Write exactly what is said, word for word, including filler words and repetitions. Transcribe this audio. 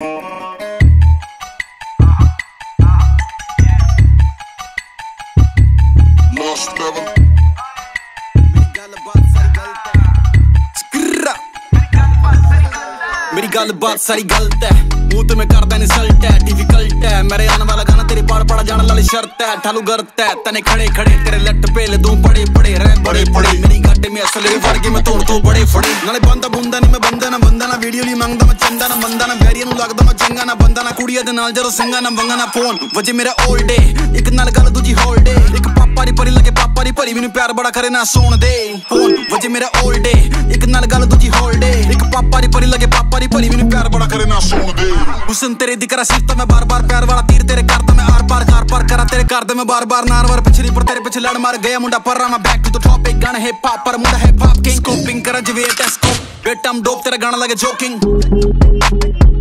मेरी गलबात सारी गलत है, मुंह तो मैं करता इंसल्ट है, डिफिकल्ट है मेरे आने वाला गाना, तेरे पार पड़ा जाने वाली शर्त है, ठालू गर्त है तने खड़े खड़े, तेरे लट पे ले दूं बड़े बड़े रे बड़े बड़े, मेरी गाटे में असले फड़ के मैं तोड़ तो बड़े फड़े नाले बंदा बुंदा नहीं मैं बंदा ना बंदा ना वीडियो नहीं मांगदा मैं चंदा ना बंदा ना वैरिया नु लगदा मैं चंगा ना बंदा ना कुड़िया दे नाल जरो संगा ना वंगा ना फोन वजे मेरा ऑल डे एक नाल गल दूजी होल डे एक पापा री परी लगे पापा री परी मेनू प्यार बड़ा करे ना सोन दे फोन वजे मेरा ऑल डे एक नाल गल दूजी होल डे एक पापा री परी लगे पापा री परी मेनू प्यार बड़ा करे ना सोन दे हुसन तेरे दिकरा सिफत मैं बार बार प्यार वाला तीर तेरे करदा मैं आर पार कार पार करा तेरे करदा मैं बार बार नारवर पिछली पर तेरे पीछे लड़ मार गया मुंडा पर रा मैं बैक टू द टॉपिक गाना हिप हॉप पर मुंडा हिप हॉप किंग स्कोपिंग करा जवेट स्कोप बेटा हम डोप तेरा गाना लगे जोकिंग।